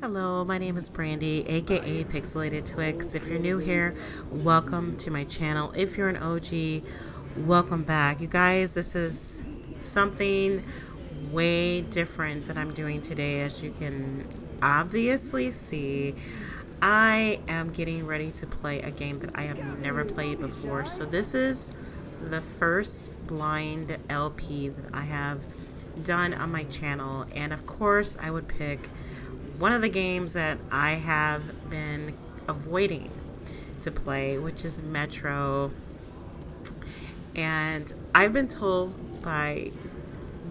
Hello, my name is Brandy, aka Pixelated Twix. If you're new here, welcome to my channel. If you're an OG, welcome back. You guys, this is something way different that I'm doing today. As you can obviously see, I am getting ready to play a game that I have never played before. So this is the first blind LP that I have done on my channel, and of course I would pick one of the games that I have been avoiding to play, which is Metro. And I've been told by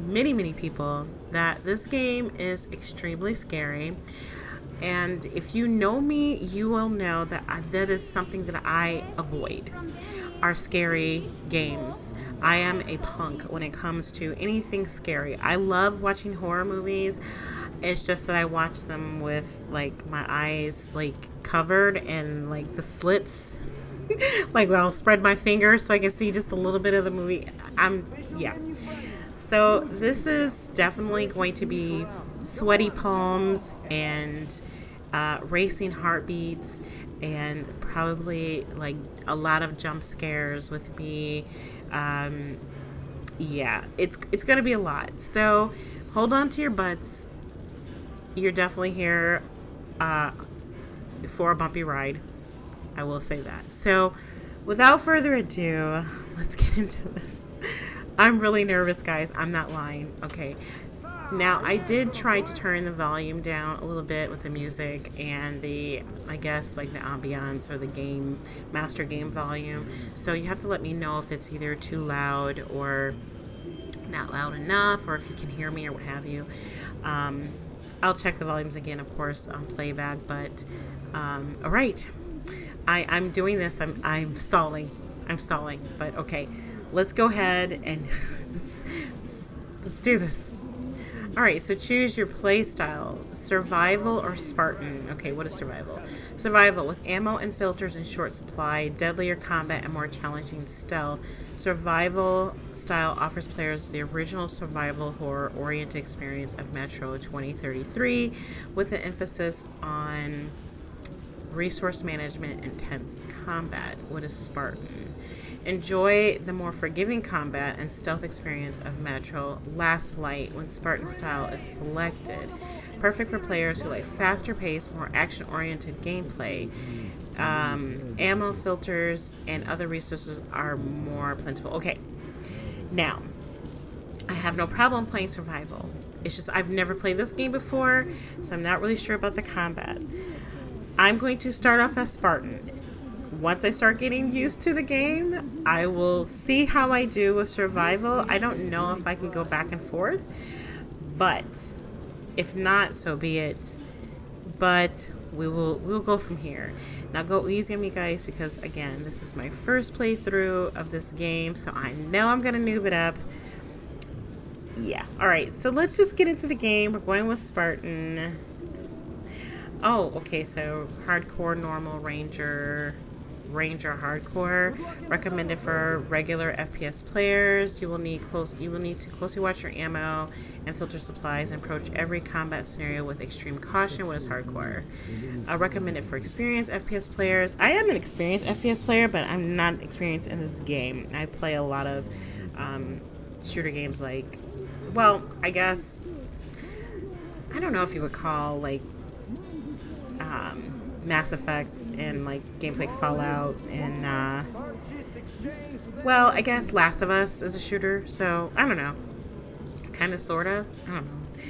many people that this game is extremely scary, and if you know me, you will know that that is something that I avoid, are scary games. I am a punk when it comes to anything scary. I love watching horror movies. It's just that I watch them with like my eyes like covered and like the slits like I'll spread my finger so I can see just a little bit of the movie. So this is definitely going to be sweaty palms and racing heartbeats and probably like a lot of jump scares with me. Yeah, it's gonna be a lot, so hold on to your butts. You're definitely here for a bumpy ride, I will say that. So without further ado, let's get into this. I'm really nervous, guys. I'm not lying. Okay, now I did try to turn the volume down a little bit with the music and the, I guess, like the ambiance or the game master game volume, so you have to let me know if it's either too loud or not loud enough, or if you can hear me or what have you. I'll check the volumes again, of course, on playback, but all right, I'm doing this. I'm stalling, but okay, let's go ahead and let's do this. All right, so choose your play style, survival or Spartan. Okay, what is survival? Survival with ammo and filters in short supply, deadlier combat, and more challenging stealth. Survival style offers players the original survival horror-oriented experience of Metro 2033 with an emphasis on resource management and intense combat. What is Spartan? Enjoy the more forgiving combat and stealth experience of Metro Last Light when Spartan style is selected. Perfect for players who like faster paced, more action-oriented gameplay. Ammo, filters, and other resources are more plentiful. Okay, now, I have no problem playing survival. It's just I've never played this game before, so I'm not really sure about the combat. I'm going to start off as Spartan. Once I start getting used to the game, I will see how I do with survival. I don't know if I can go back and forth, but if not, so be it. But we'll go from here. Now go easy on me, guys, because again, this is my first playthrough of this game, so I know I'm gonna noob it up. Yeah, all right, so let's just get into the game. We're going with Spartan. Oh, okay, so hardcore, normal, ranger hardcore, recommended for regular FPS players. You will need to closely watch your ammo and filter supplies and approach every combat scenario with extreme caution. What is hardcore? Recommended for experienced FPS players. I am an experienced FPS player, but I'm not experienced in this game. I play a lot of shooter games, like, well, I guess I don't know if you would call like Mass Effect and like games like Fallout and well, I guess Last of Us is a shooter, so I don't know, kind of, sorta, I don't know.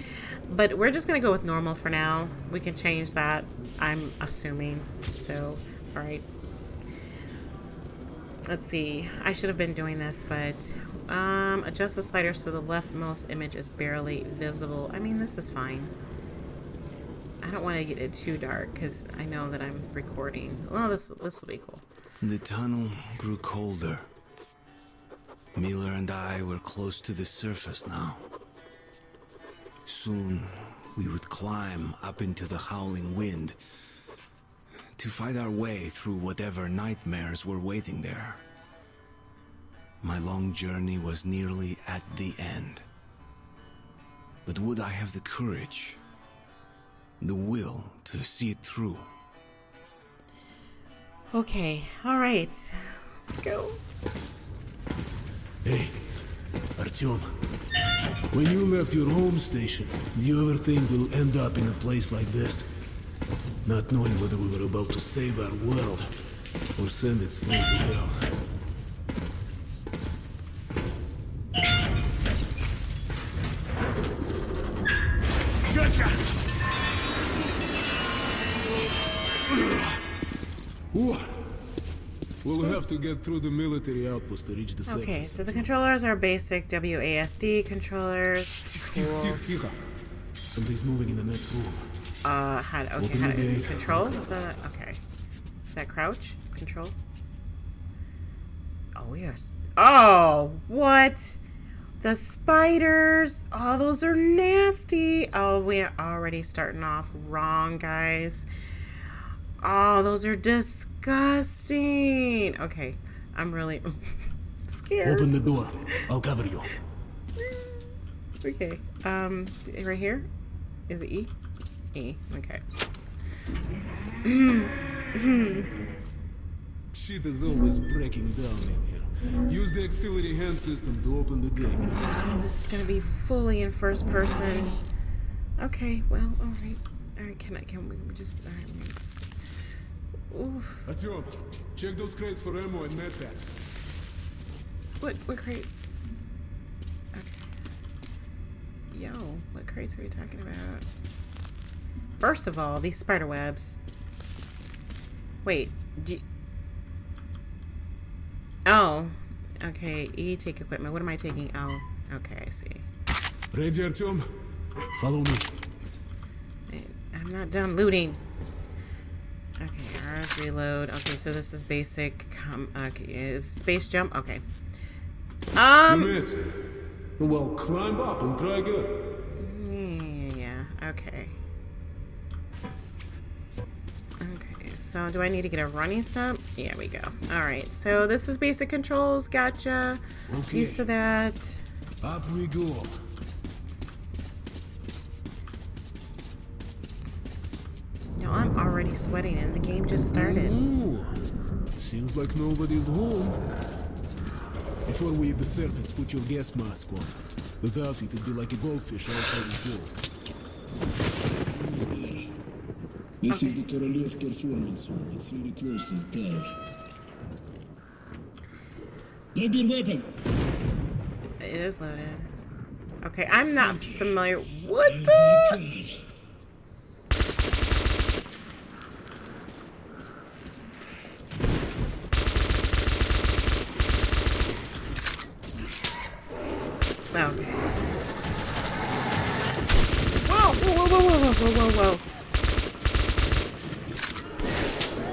But we're just gonna go with normal for now. We can change that, I'm assuming. So all right, let's see. I should have been doing this, but adjust the slider so the leftmost image is barely visible. I mean, this is fine. I don't want to get it too dark because I know that I'm recording. Well, this will be cool. The tunnel grew colder. Miller and I were close to the surface now. Soon, we would climb up into the howling wind to fight our way through whatever nightmares were waiting there. My long journey was nearly at the end. But would I have the courage? the will to see it through. Okay, alright. Let's go. Hey, Artyom. When you left your home station, do you ever think we'll end up in a place like this? Not knowing whether we were about to save our world, or send it straight to hell. Gotcha! Ooh. We'll have to get through the military outpost to reach the sector. Okay, so the controllers are basic WASD controllers. Cool. Something's moving in the next room. How to use control? Is that okay? Is that crouch? Control? Oh, we are. Oh, what? The spiders! Oh, those are nasty! Oh, we are already starting off wrong, guys. Oh, those are disgusting. Okay, I'm really scared. Open the door. I'll cover you. Okay. Right here? Is it E? E. Okay. Shit is always breaking down in here. Use the auxiliary hand system to open the gate. Oh, this is gonna be fully in first person. Okay. Well, all right. All right. Can we just? All right, let's... Oof. Artyom, check those crates for ammo and med packs. What crates? Okay. Yo, what crates are we talking about? First of all, these spider webs. Wait, oh, okay, E, take equipment. What am I taking? Oh, okay, I see. Ready, Artyom? Follow me. I'm not done looting. Okay, RF reload. Okay, so this is basic. Okay, is space jump? Okay. You missed. Well, climb up and try again. Yeah. Okay. Okay. So, do I need to get a running stump? Yeah, we go. All right. So this is basic controls. Gotcha. Okay. Used to that. Up we go. I'm already sweating and the game just started. Ooh, seems like nobody's home. Before we hit the surface, put your gas mask on. Without it, it'd be like a goldfish outside the door. This is the Karoliev performance room. It's really close to the tower. Load your weapon! It is loaded. Okay, I'm not familiar. What the? Whoa.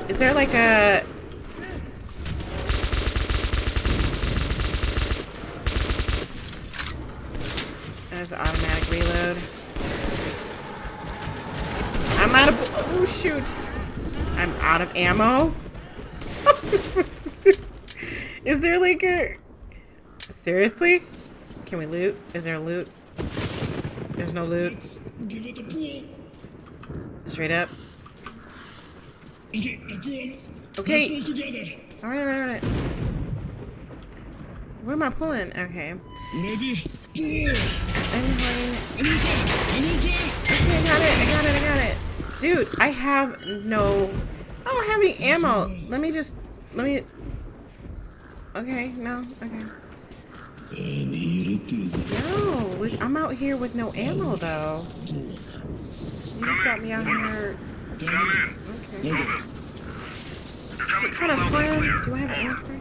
Is there like a... There's an automatic reload. I'm out of... Oh, shoot. I'm out of ammo. Is there like a... Seriously? Can we loot? Is there loot? There's no loot. Give it a pull. Straight up. Okay. Alright. Where am I pulling? Okay. Ready? I got it. Dude, I have no... I don't have any ammo. Let me... Okay, no. Okay. No, I'm out here with no ammo, though. You just got me out here. Come in. Okay. What kind of plan? Do I have an aircraft?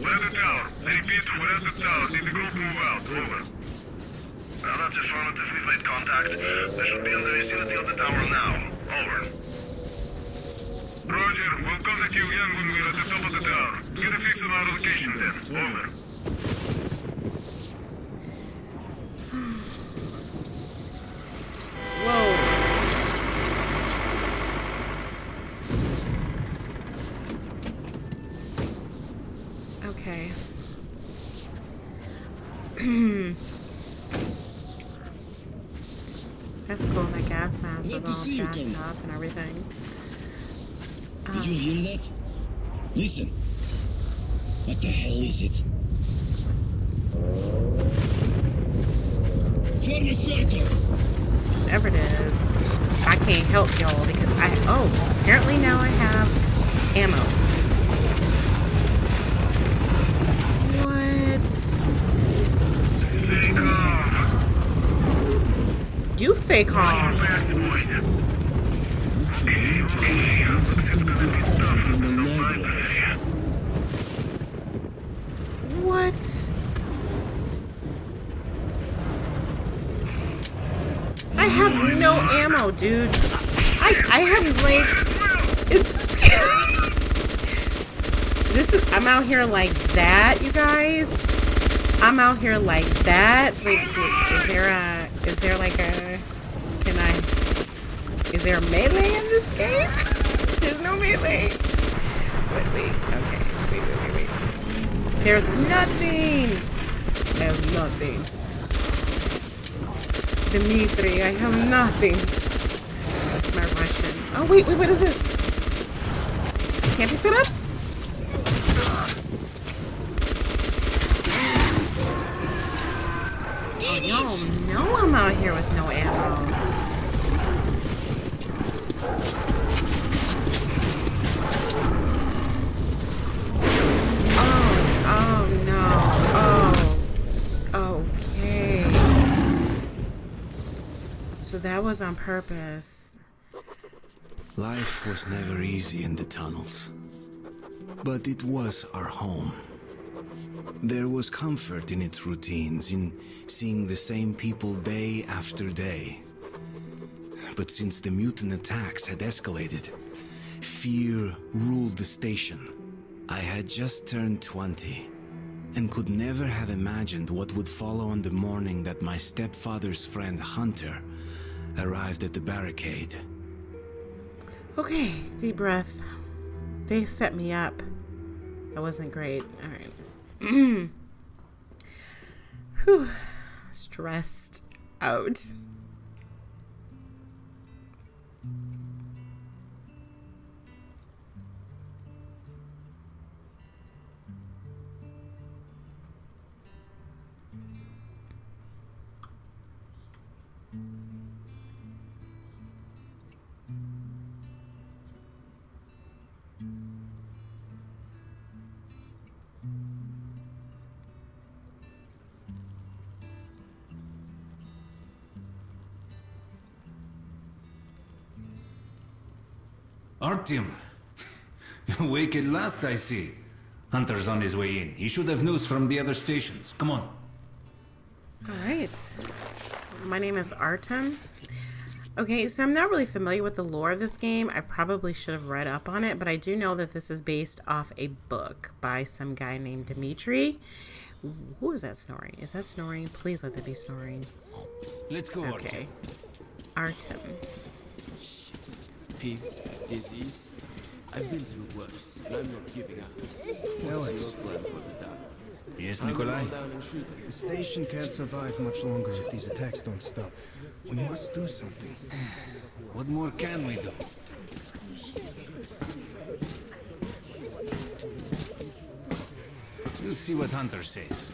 We're at the tower. I repeat, we're at the tower. Did the group move out? Over. Well, that's affirmative. We've made contact. They should be in the vicinity of the tower now. Over. Roger, we'll contact you again when we're at the top of the tower. Get a fix on our location then. Over. Whoa. Okay. That's cool. That gas mask was all gassed up and everything. Did you hear that? Listen. What the hell is it? Form a circle. Whatever it is, I can't help y'all because I apparently now I have ammo. Stay calm. You stay calm. Okay, okay. Looks it's gonna be tougher than the library. What? I have no ammo, dude. I have like. This is. I'm out here like that, you guys. I'm out here like that. Wait, is there like a, is there a melee in this game? There's no melee. Wait, okay. There's nothing. There's nothing. Dmitry, I have nothing. That's my Russian. Oh, wait, what is this? Can't pick that up? Oh no, I'm out here with no ammo. Oh no. Oh, okay. So that was on purpose. Life was never easy in the tunnels, but it was our home. There was comfort in its routines, in seeing the same people day after day. But since the mutant attacks had escalated, fear ruled the station. I had just turned 20 and could never have imagined what would follow on the morning that my stepfather's friend Hunter arrived at the barricade. Okay, deep breath. They set me up. That wasn't great. All right. Whew. Stressed out. Artyom, awake at last, I see. Hunter's on his way in. He should have news from the other stations. Come on. All right. My name is Artyom. Okay, so I'm not really familiar with the lore of this game. I probably should have read up on it, but I do know that this is based off a book by some guy named Dmitry. Who is that snoring? Is that snoring? Please let that be snoring. Let's go, Artyom. Okay. Artyom. Pigs, disease. I've been through worse, and I'm not giving up. Alex. Yes, Nikolai? The station can't survive much longer if these attacks don't stop. We must do something. What more can we do? We'll see what Hunter says.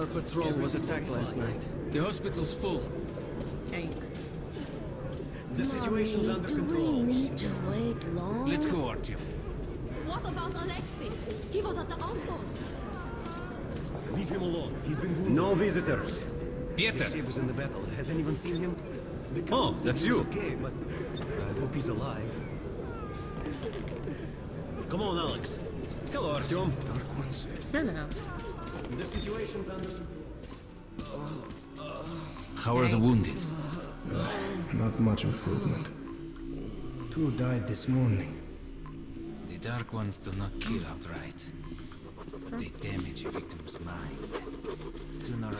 Our patrol was attacked last night. The hospital's full. Thanks. The situation's under control. Do we need to wait long? Let's go, Artyom. What about Alexei? He was at the outpost. Leave him alone. He's been wounded. No visitors. Pieter. He was in the battle. Has anyone seen him? Oh, that's you. Okay, but I hope he's alive. Come on, Alex. Hello, Artyom. Dark Ones. No. The situation's under... How are the wounded? Not much improvement. Two died this morning. The Dark Ones do not kill outright. They damage a victim's mind. Sooner or...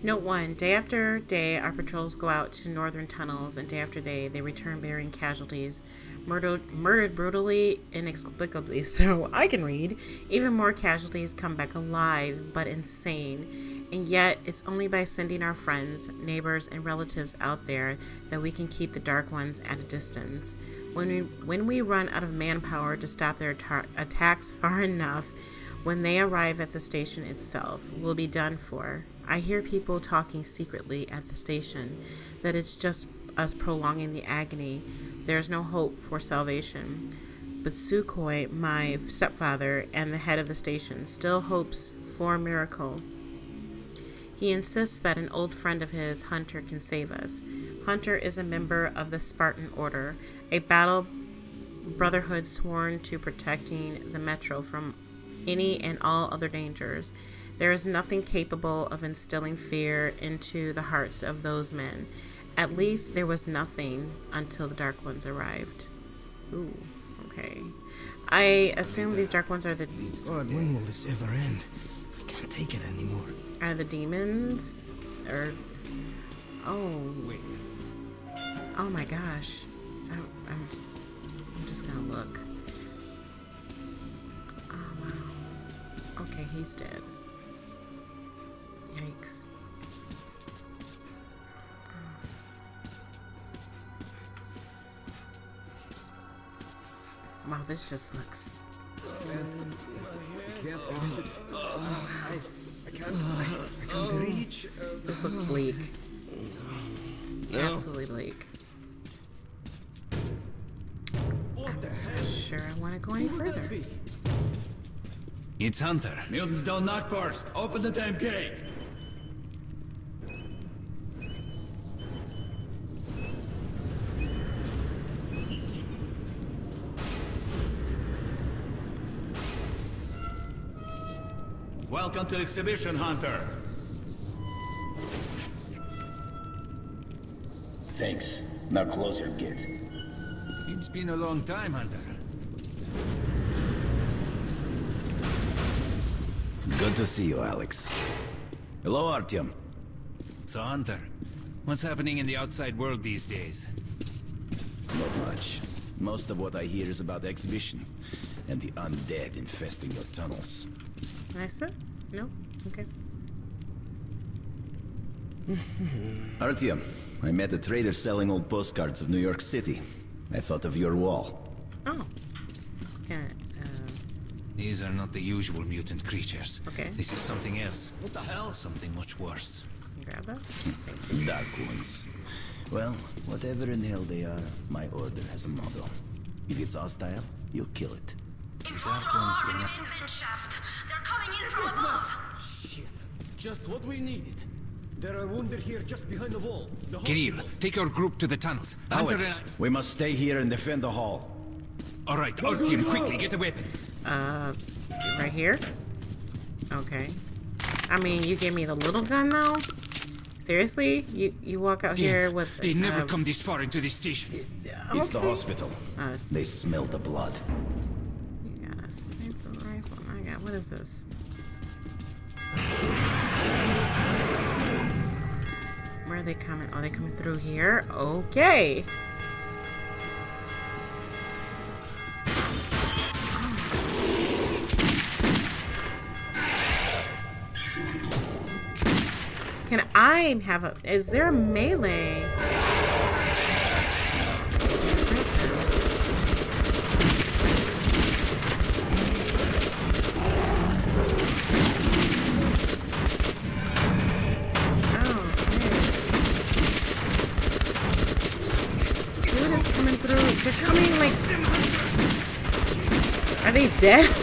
Note 1. Day after day, our patrols go out to northern tunnels, and day after day, they return bearing casualties. Murdered brutally, inexplicably, so I can read. Even more casualties come back alive, but insane. And yet, it's only by sending our friends, neighbors, and relatives out there that we can keep the Dark Ones at a distance. When we run out of manpower to stop their attacks far enough, when they arrive at the station itself, we'll be done for. I hear people talking secretly at the station, that it's just us prolonging the agony. There's no hope for salvation. But Sukhoi, my stepfather, and the head of the station still hopes for a miracle. He insists that an old friend of his, Hunter, can save us. Hunter is a member of the Spartan Order, a battle brotherhood sworn to protecting the Metro from any and all other dangers. There is nothing capable of instilling fear into the hearts of those men. At least there was nothing until the Dark Ones arrived. Ooh, okay. I assume these Dark Ones are the... God, when will this ever end? I can't take it anymore. Are the demons? Or... Oh, wait. Oh my gosh. I'm just gonna look. Oh, wow. Okay, he's dead. Yikes. Wow, this just looks... I can't reach. This looks bleak. No. Absolutely bleak. I'm not sure I want to go any further. It's Hunter. Mutants don't knock first. Open the damn gate. Welcome to Exhibition, Hunter. Thanks. Now closer, git. It's been a long time, Hunter. Good to see you, Alex. Hello, Artyom. So, Hunter, what's happening in the outside world these days? Not much. Most of what I hear is about the Exhibition and the undead infesting your tunnels. Nice, sir? No? Okay. Artyom, I met a trader selling old postcards of New York City. I thought of your wall. Oh. Okay. These are not the usual mutant creatures. Okay. This is something else. What the hell? Something much worse. Grab that. Dark Ones. Well, whatever in hell they are, my order has a motto. If it's hostile, you kill it. Intruder alarm in the invent shaft. They're coming in from above. Shit. Just what we needed. There are wounded here just behind the wall. Kirill, take your group to the tunnels. Alex, we must stay here and defend the hall. Alright, Artyom, quickly get a weapon. Right here? Okay. I mean, you gave me the little gun though? Seriously? You walk out here with... They never come this far into this station. It's okay. The hospital. They smell the blood. Sniper rifle. Oh my god, what is this? Where are they coming? Oh, they coming through here? Okay. Can I have a... Is there a melee? Dead? Oh!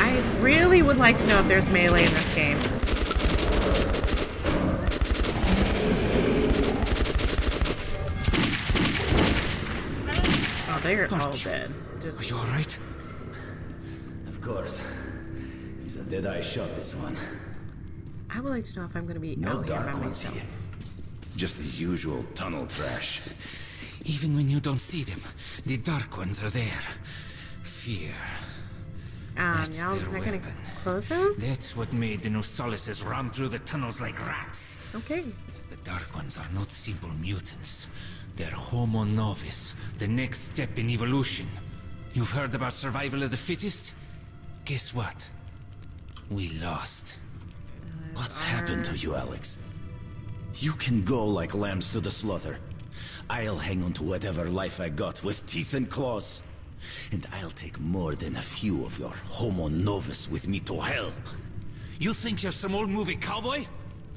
I really would like to know if there's melee in this game. Oh, they're all dead. Are you alright? Of course. He's a dead-eye shot, this one. I would like to know if I'm going to be out here by myself. Just the usual tunnel trash. Even when you don't see them, the Dark Ones are there. Fear. Y'all not gonna close those? That's what made the Nosolises run through the tunnels like rats. Okay. The Dark Ones are not simple mutants. They're Homo Novus, the next step in evolution. You've heard about survival of the fittest? Guess what? We lost. What's happened to you, Alex? You can go like lambs to the slaughter. I'll hang on to whatever life I got with teeth and claws. And I'll take more than a few of your Homo Novus with me to hell. You think you're some old movie cowboy?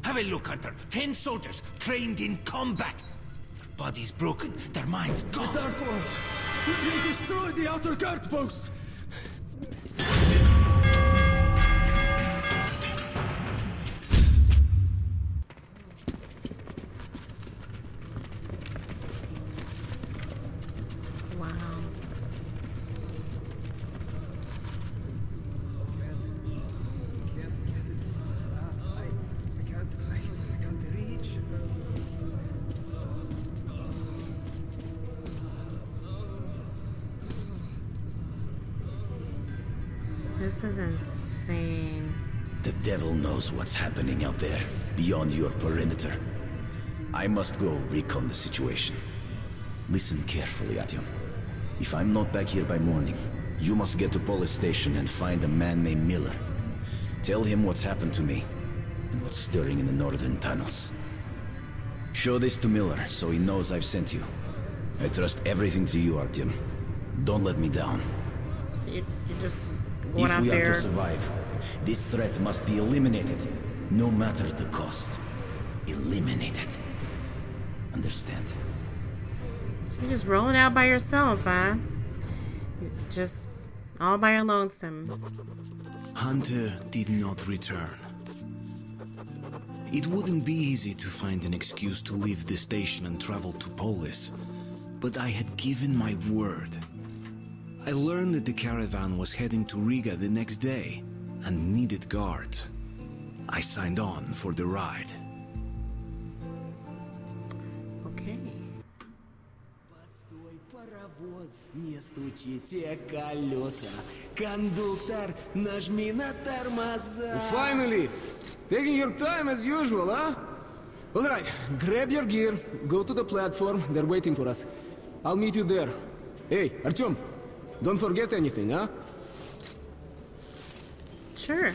Have a look, Hunter. 10 soldiers trained in combat. Their bodies broken, their minds gone. The Dark Ones! They destroyed the outer guard post! This is insane. The devil knows what's happening out there, beyond your perimeter. I must go recon the situation. Listen carefully, Artyom. If I'm not back here by morning, you must get to Polis station and find a man named Miller. Tell him what's happened to me, and what's stirring in the northern tunnels. Show this to Miller, so he knows I've sent you. I trust everything to you, Artyom. Don't let me down. So you just... If we are to survive, this threat must be eliminated, no matter the cost. Eliminated. Understand? So you're just rolling out by yourself, huh? You're just all by your lonesome. Hunter did not return. It wouldn't be easy to find an excuse to leave the station and travel to Polis, but I had given my word. I learned that the caravan was heading to Riga the next day, and needed guards. I signed on for the ride. Okay. Постой, паровоз, не стучите колеса. Кондуктор, нажми на тормоза. Finally! Taking your time as usual, huh? All right, grab your gear, go to the platform, they're waiting for us. I'll meet you there. Hey, Artyom! Don't forget anything, huh? Sure.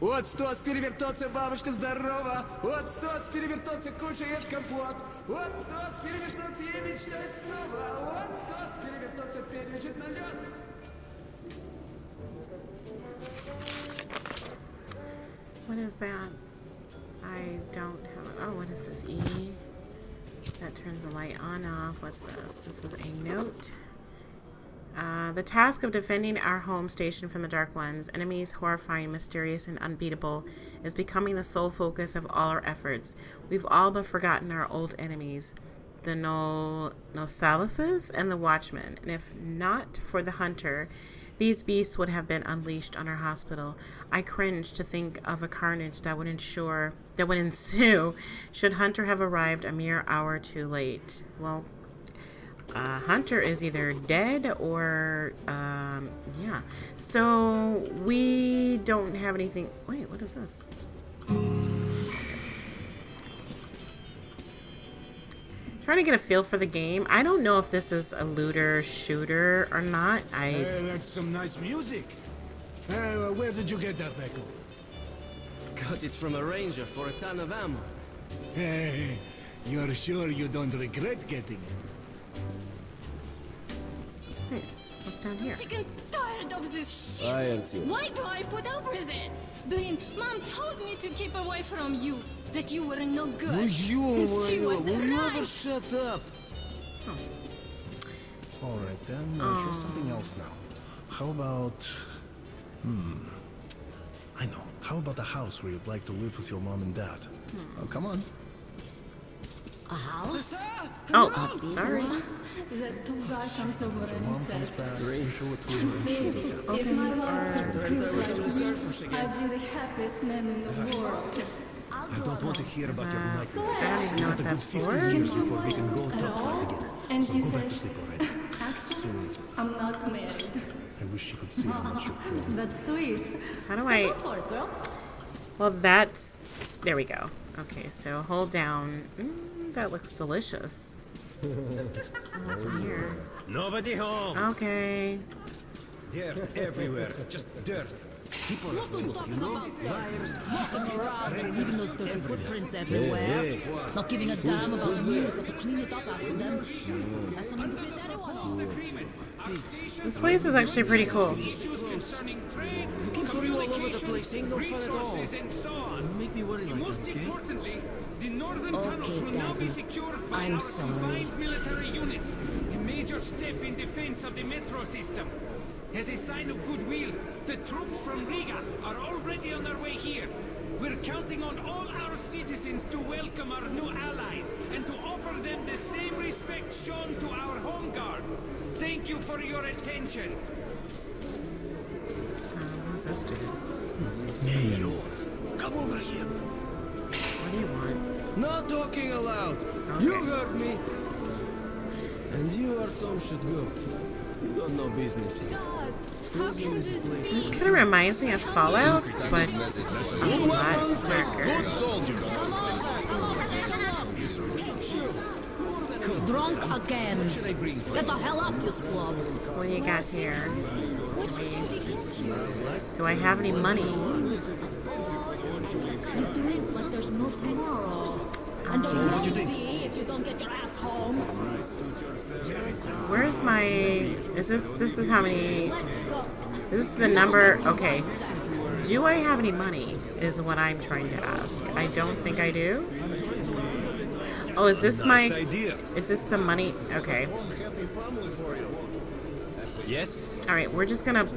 Вот что с перевертоться, бабушка, здорова! Вот что с перевертоться, кушает компот! Вот что с перевертоться, ей мечтать снова! Вот что с перевертоться, пережит налет! What is that? I don't have it. Oh, what is this? E? That turns the light on, off. What's this? This is a note. The task of defending our home station from the Dark Ones, enemies horrifying, mysterious, and unbeatable, is becoming the sole focus of all our efforts. We've all but forgotten our old enemies, the Nosolises and the Watchmen, and if not for the Hunter, these beasts would have been unleashed on our hospital. I cringe to think of a carnage that would ensue should Hunter have arrived a mere hour too late. Well, Hunter is either dead or, yeah. So, we don't have anything. Wait, what is this? Trying to get a feel for the game. I don't know if this is a looter shooter or not. Hey, that's some nice music. Where did you get that, Becco? Got it from a ranger for a ton of ammo. Hey, you're sure you don't regret getting it? Nice. What's down here? I'm sick and tired of this shit. I am too. Why do I put up with it? Brin, Mom told me to keep away from you. That you were no good. Will you ever shut up? Oh. All right then. Try something else now. How about? I know. How about a house where you'd like to live with your mom and dad? Oh, come on. A house? Oh, sorry. I'd be the happiest man in the world. I don't want to hear about your nightmares. It's not a good 15 years before we can go topside again. And so go back to sleep already. Actually, I'm not married. I wish you could see how much you've grown. That's sweet. How do I... Well, that's... There we go. Okay, so hold down. That looks delicious. What's in here? Nobody home! Okay. Dirt everywhere. Just dirt. People are fooled, you know? Liars, pockets, footprints everywhere. Not giving a damn about the news, got to clean it up after them. This place is actually pretty cool. Looking for you all over the place, ain't no fun at all. Make me worry like that, okay? The northern tunnels will now be secured by our combined military units. A major step in defense of the metro system. As a sign of goodwill, the troops from Riga are already on their way here. We're counting on all our citizens to welcome our new allies and to offer them the same respect shown to our home guard. Thank you for your attention. What's this dude? Hey, you. Come over here. What do you want? Not talking aloud. Okay. You heard me. And you, Artyom, should go. You got no business here. This kind of reminds me of Fallout, but I'm not a slacker. Drunk again. Get the hell up, you slob. What do you got here? Do I have any money? You drink like there's no tomorrow. And so what do you think? If you don't get your ass home. Where's my... Is this is how many... This is the number... Okay. Do I have any money? Is what I'm trying to ask. I don't think I do. Oh, is this my... Is this the money? Okay. Yes? Alright, we're just gonna...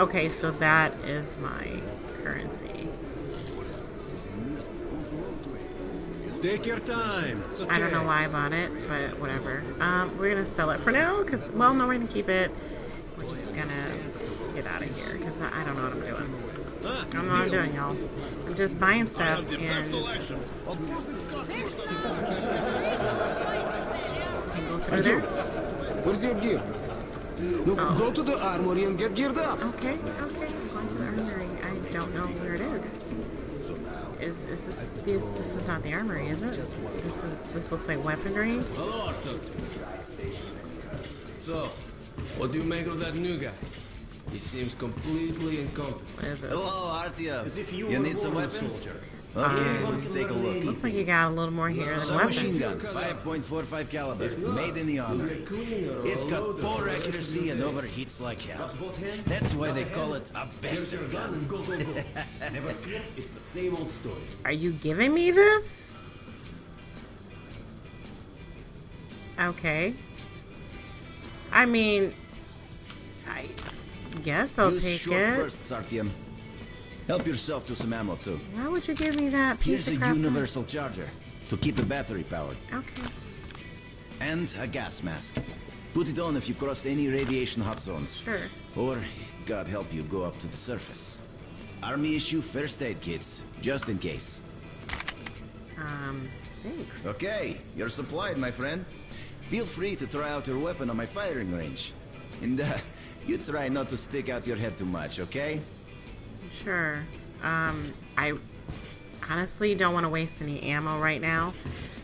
Okay, so that is my currency. Take your time. Okay. I don't know why I bought it, but whatever. We're gonna sell it for now, cause well, no, we're gonna keep it. We're just gonna get out of here, cause I don't know what I'm doing. I don't know what I'm doing, y'all. I'm just buying stuff and go where's your gear? No, go to the armory and get geared up. Okay, okay. I'm going to the armory. I don't know where it is. This is not the armory, is it? This looks like weaponry. Hello, Arthur. So, what do you make of that new guy? He seems completely incompetent. Hello, Artyom. You need some weapons? Soldier. Okay, let's take a look. Looks like you got a little more here than weapons. Machine gun, 5.45 caliber, made in the armory. It's got poor accuracy and overheats like hell. That's why they call it a bastard gun. Never fear, it's the same old story. Are you giving me this? Okay. I mean, I guess I'll take it. Help yourself to some ammo, too. Why would you give me that piece of crap? Here's a universal charger to keep the battery powered. Okay. And a gas mask. Put it on if you crossed any radiation hot zones. Sure. Or, God help you, go up to the surface. Army issue first aid kits, just in case. Thanks. Okay, you're supplied, my friend. Feel free to try out your weapon on my firing range. And, you try not to stick out your head too much, okay? Sure. I honestly don't want to waste any ammo right now,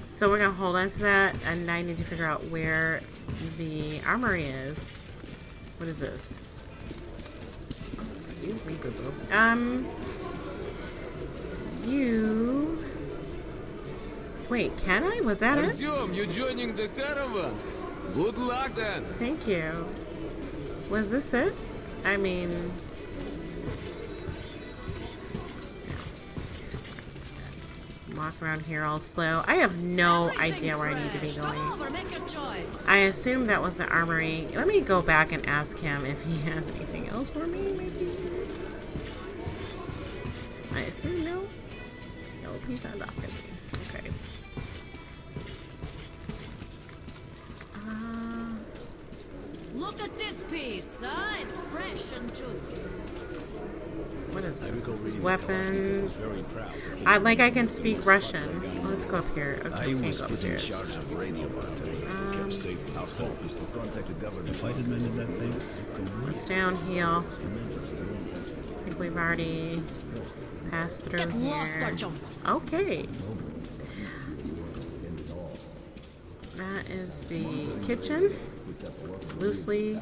so we're gonna hold on to that, and I need to figure out where the armory is. What is this? Excuse me, boo-boo. You... Wait, can I? Was that it? Artyom, you're joining the caravan. Good luck, then. Thank you. Was this it? I mean... Walk around here all slow. I have no idea where I need to be going. I assume that was the armory. Let me go back and ask him if he has anything else for me, maybe. I assume no. No, he's not talking to me. Okay. Look at this piece, it's fresh and juicy. What is this? This is weapon. I can speak Russian. Let's go up here. Okay, I was put in charge of radio battery. Kept safe. Our hope is to contact the government. If I didn't mention that thing, it's down here. I think we've already passed through here. Okay. That is the kitchen. Loosely.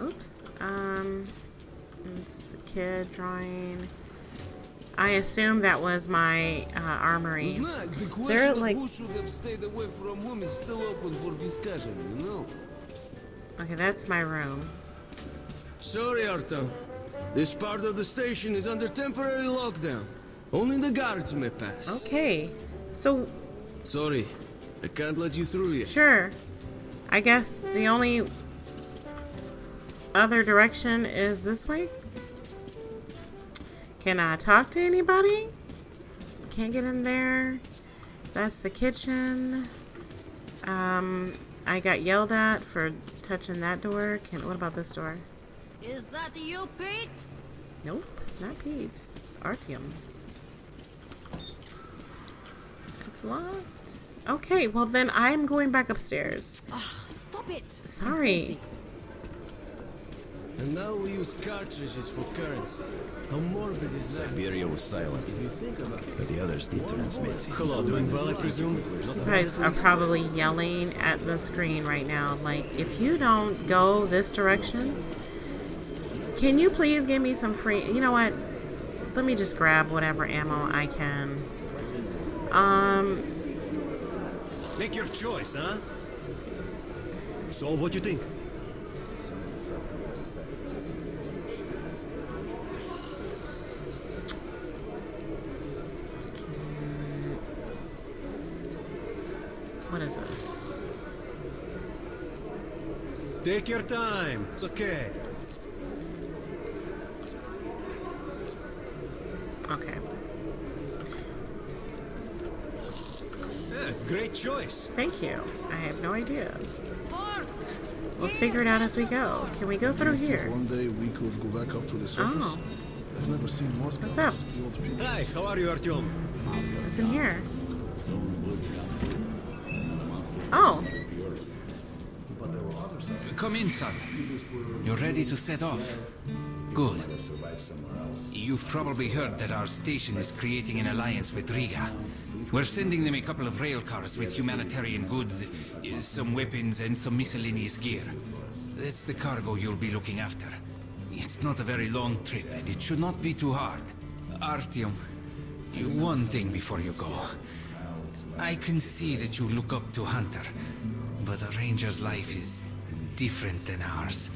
Oops. It's the kid drawing. I assume that was my armory. They're like. Okay, that's my room. Sorry, Artyom. This part of the station is under temporary lockdown. Only the guards may pass. Okay. So. Sorry, I can't let you through yet. Sure. I guess the only other direction is this way. Can I talk to anybody? Can't get in there. That's the kitchen. I got yelled at for touching that door. What about this door? Is that you, Pete? Nope, it's not Pete. It's Artyom. It's locked. Okay, well then I'm going back upstairs. Stop it. Sorry. And now we use cartridges for currency. How morbid is that? Siberia was silent. But the others did transmit. Hello, doing well, I presume? You guys are probably yelling at the screen right now. Like, if you don't go this direction, can you please give me some free... You know what? Let me just grab whatever ammo I can. Make your choice, huh? So, what do you think? What is this? Take your time. It's okay. Okay. Great choice. Thank you. I have no idea. We'll figure it out as we go. Can we go through here? One day we could go back up to the surface. Oh. I've never seen Moscow. What's up? Hi, how are you, Artyom? What's in here? Oh. Come in, son. You're ready to set off. Good. You've probably heard that our station is creating an alliance with Riga. We're sending them a couple of rail cars with humanitarian goods, some weapons, and some miscellaneous gear. That's the cargo you'll be looking after. It's not a very long trip, and it should not be too hard. Artyom, one thing before you go. I can see that you look up to Hunter, but a ranger's life is different than ours.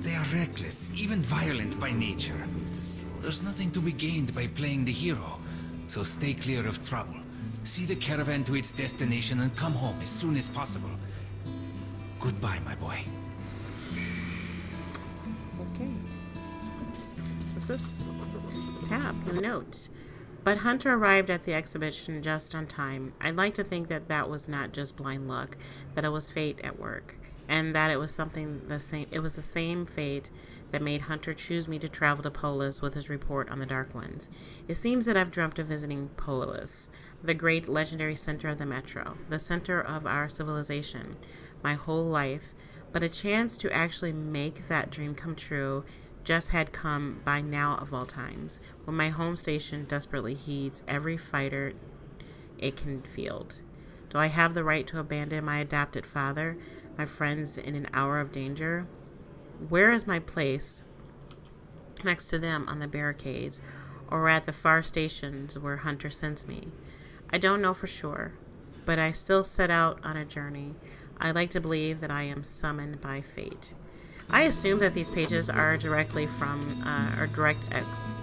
They are reckless, even violent by nature. There's nothing to be gained by playing the hero, so stay clear of trouble. See the caravan to its destination and come home as soon as possible. Goodbye, my boy. Okay. What's this? Tab, a note. But Hunter arrived at the exhibition just on time. I'd like to think that that was not just blind luck, that it was fate at work, and that it was something the same fate that made Hunter choose me to travel to Polis with his report on the Dark Ones. It seems that I've dreamt of visiting Polis, the great legendary center of the Metro, the center of our civilization, my whole life, but a chance to actually make that dream come true just had come by now of all times, when my home station desperately heeds every fighter it can field. Do I have the right to abandon my adopted father, my friends in an hour of danger? Where is my place next to them on the barricades, or at the far stations where Hunter sends me? I don't know for sure, but I still set out on a journey. I like to believe that I am summoned by fate. I assume that these pages are directly from, or direct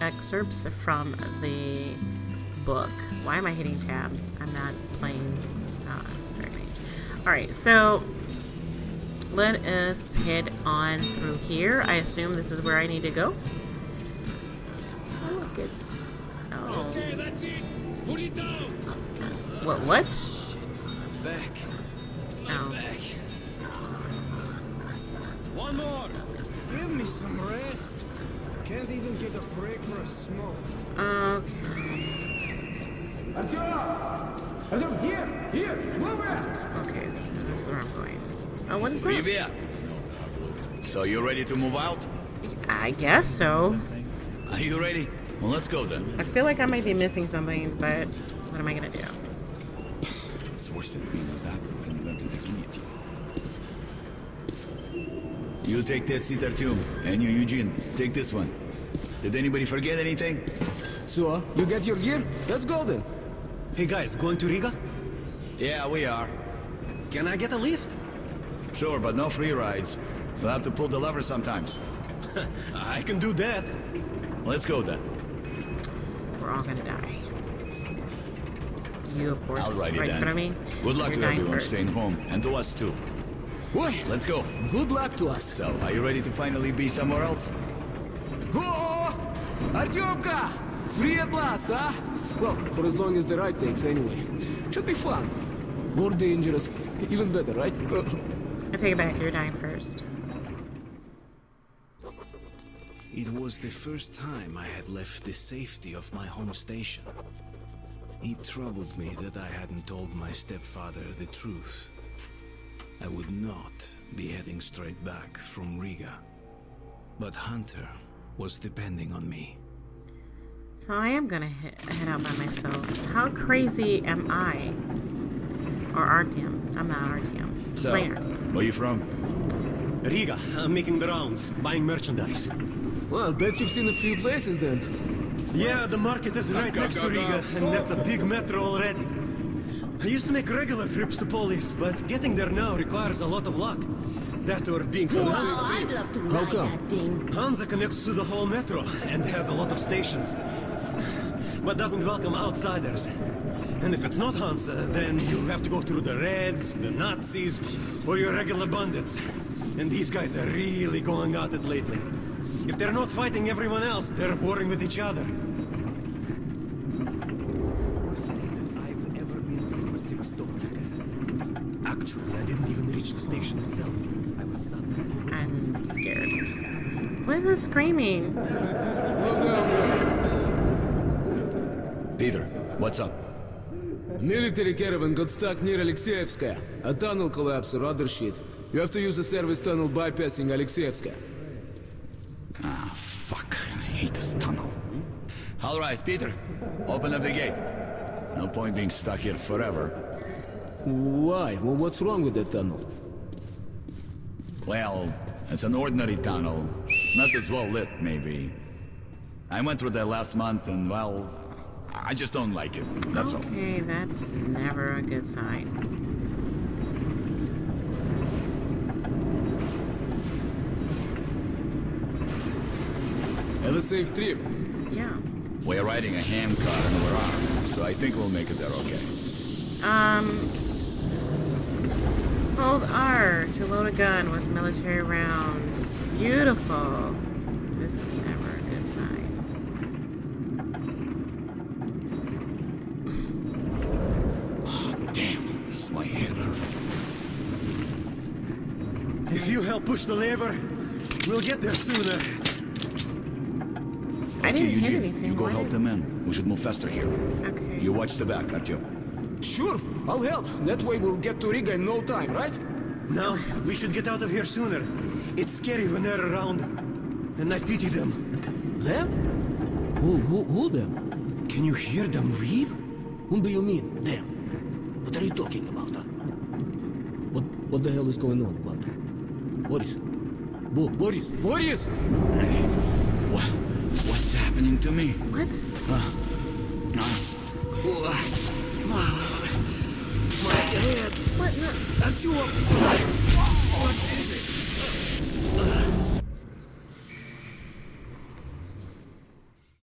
excerpts from the book. Why am I hitting tab? I'm not playing directly. Alright, so let us head on through here. I assume this is where I need to go. Oh, look, it's... Oh. Okay, that's it. Pull it down. What? Shit, I'm back. Ow. One more. Give me some rest. Can't even get a break for a smoke. Okay. Here, move out. Okay, so this is where I'm going. Oh, what is that? So you ready to move out? I guess so. Are you ready? Well, let's go then. I feel like I might be missing something, but what am I gonna do? It's worse than being a doctor when you went to the guillotine. You take that seat, Artyom, and you, Eugene, take this one. Did anybody forget anything? So, you get your gear? Let's go then. Hey guys, going to Riga? Yeah, we are. Can I get a lift? Sure, but no free rides. You'll have to pull the lever sometimes. I can do that. Let's go then. We're all gonna die. You, of course, right in front of me. Good luck to everyone staying home, and to us too. Boy, let's go. Good luck to us. So, are you ready to finally be somewhere else? Go, Artyomka! Free at last, huh? Well, for as long as the ride takes, anyway. Should be fun. More dangerous, even better, right? I take it back. You're dying first. It was the first time I had left the safety of my home station. It troubled me that I hadn't told my stepfather the truth. I would not be heading straight back from Riga. But Hunter was depending on me. So I am gonna head out by myself. How crazy am I? Or Artyom. I'm not Artyom. So, where are you from? Riga. I'm making the rounds, buying merchandise. Well, I bet you've seen a few places then. Yeah, the market is right next to Riga, and that's a big metro already. I used to make regular trips to Polis, but getting there now requires a lot of luck. That or being from the I'd love to ride that thing. Hansa connects to the whole metro and has a lot of stations, but doesn't welcome outsiders. And if it's not Hansa, then you have to go through the Reds, the Nazis, or your regular bandits. And these guys are really going at it lately. If they're not fighting everyone else, they're warring with each other. Worst thing that I've ever been through was Sevastopolskaya. Actually, I didn't even reach the station itself. I was suddenly overwhelmed. I'm scared. What is this screaming? Peter, what's up? A military caravan got stuck near Alekseevskaya. A tunnel collapse or other shit. You have to use a service tunnel bypassing Alekseevskaya. Ah, fuck. I hate this tunnel. All right, Peter. Open up the gate. No point being stuck here forever. Why? Well, what's wrong with that tunnel? Well, it's an ordinary tunnel. Not as well lit, maybe. I went through that last month and, well, I just don't like it. That's all. Okay, that's never a good sign. Have a safe trip. Yeah. We're riding a ham car and we're armed, so I think we'll make it there okay. Hold R to load a gun with military rounds. Beautiful. This is never a good sign. Oh, damn. That's my head hurt. If you help push the lever, we'll get there sooner. Okay, Eugene, you go help the men. We should move faster here. Okay. You watch the back, Artyom. Sure, I'll help. That way we'll get to Riga in no time, right? No, we should get out of here sooner. It's scary when they're around. And I pity them. Them? Who them? Can you hear them weep? Who do you mean, them? What are you talking about, huh? What the hell is going on, bud? Boris. Boris! Boris! What? What's happening to me? What? My head. What? No. What